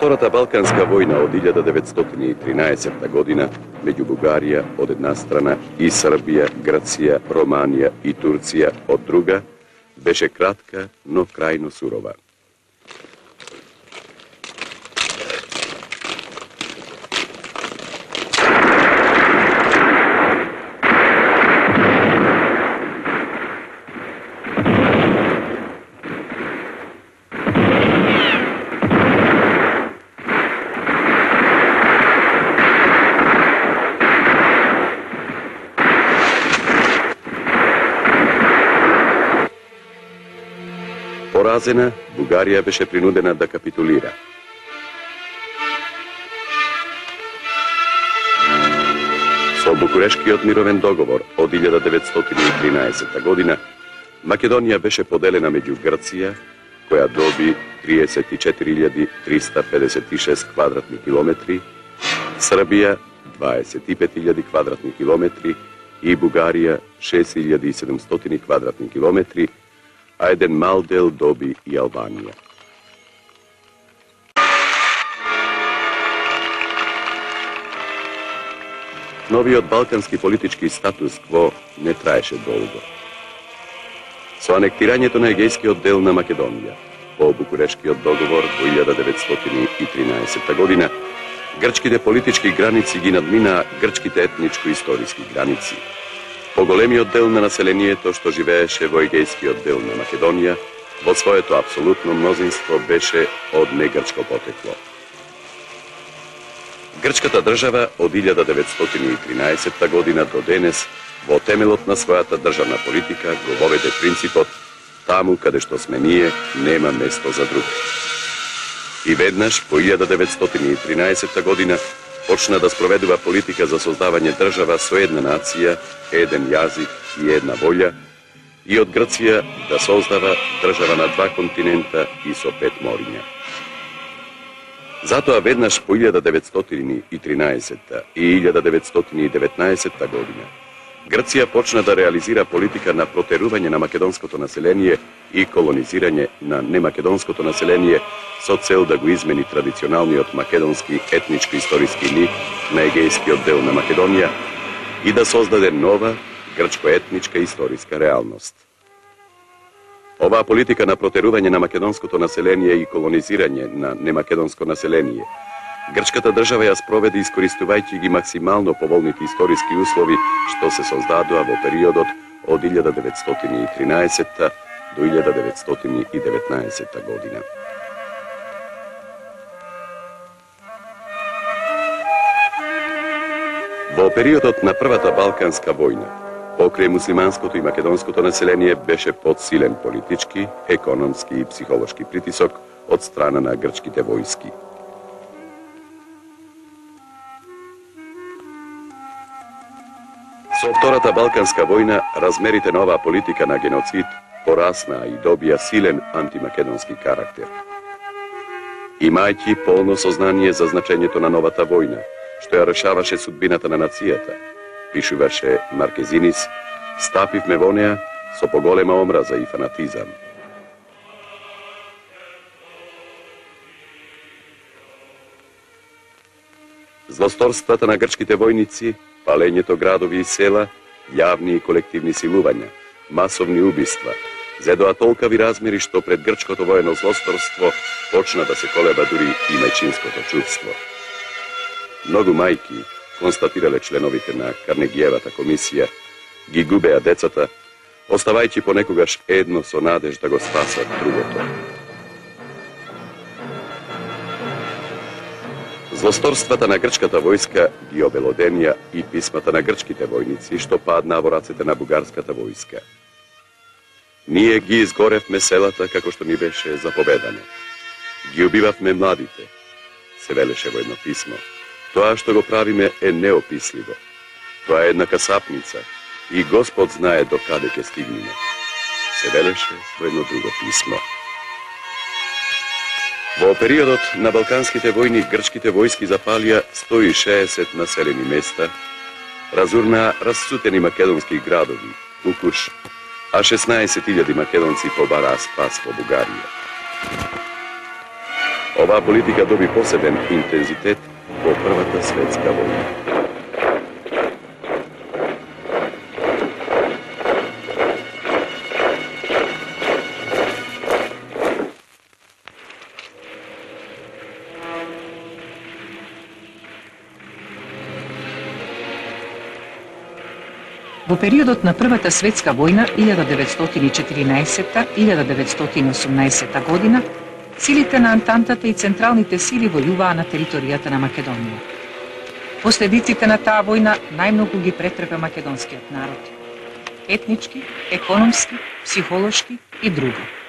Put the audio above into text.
Втората Балканска војна од 1913 година меѓу Бугарија од една страна и Србија, Грција, Романија и Турција од друга беше кратка, но крајно сурова. Поразена, Бугарија беше принудена да капитулира. Со Букурешкиот мировен договор од 1913 година, Македонија беше поделена меѓу Грција, која доби 34.356 квадратни километри, Србија 25.000 квадратни километри и Бугарија 6.700 квадратни километри, а еден мал дел доби и Албанија. Новиот балкански политички статус-кво не траеше долго. Со анектирањето на Егејскиот дел на Македонија, по Букурешкиот договор во 1913 година, грчките политички граници ги надминаа грчките етничко-историски граници. Поголемиот дел на населението што живееше во Егејскиот дел на Македонија, во своето апсолутно мнозинство беше од негрчко потекло. Грчката држава од 1913 година до денес во темелот на својата државна политика го воведе принципот таму каде што сме ние нема место за друг. И веднаш по 1913 година почна да спроведува политика за создавање држава со една нација, еден јазик и една волја, и од Грција да создава држава на два континента и со пет мориња. Затоа веднаш по 1913 и 1919 година Грција почна да реализира политика на протерување на македонското население и колонизирање на немакедонското население со цел да го измени традиционалниот македонски етничко-историски лик на Егејскиот дел на Македонија и да создаде нова грчко-етничка историска реалност. Оваа политика на протерување на македонското население и колонизирање на немакедонско население грчката држава ја спроведе искористувајќи ги максимално поволните историски услови што се создадоа во периодот од 1913 до 1919 година. Во периодот на Првата Балканска војна, покрај муслиманското и македонското население беше под силен политички, економски и психолошки притисок од страна на грчките војски. Со Втората Балканска војна, размерите на оваа политика на геноцид пораснаа и добија силен антимакедонски карактер. Имајќи полно сознание за значењето на новата војна, што ја решаваше судбината на нацијата, пишуваше Маркезинис, стапивме во неа со поголема омраза и фанатизам. Злосторствата на грчките војници, палењето градови и села, јавни и колективни силувања, масовни убиства, зедоа толкави размери што пред грчкото воено злосторство почна да се колеба дури и мајчинското чувство. Многу мајки, констатирале членовите на Карнегијевата комисија, ги губеа децата, оставајќи понекогаш едно со надеж да го спасат другото. Злосторствата на грчката војска ги обелоденија и писмата на грчките војници што паднаа во рацете на бугарската војска. Ние ги изгоревме селата како што ни беше заповедано. Ги убивавме младите, се велеше во едно писмо. Тоа што го правиме е неописливо. Тоа е една касапница и Господ знае до каде ќе стигнеме, се велеше во едно друго писмо. Во периодот на Балканските војни грчките војски запалија 160 населени места, разурнаа расцутени македонски градови, Кукуш, а 16.000 македонци побараа спас во Бугарија. Оваа политика доби посебен интензитет во Првата светска војна. Во периодот на Првата светска војна 1914-1918 година, силите на Антантата и централните сили војуваа на територијата на Македонија. Последиците на таа војна најмногу ги претрпе македонскиот народ. Етнички, економски, психолошки и друго.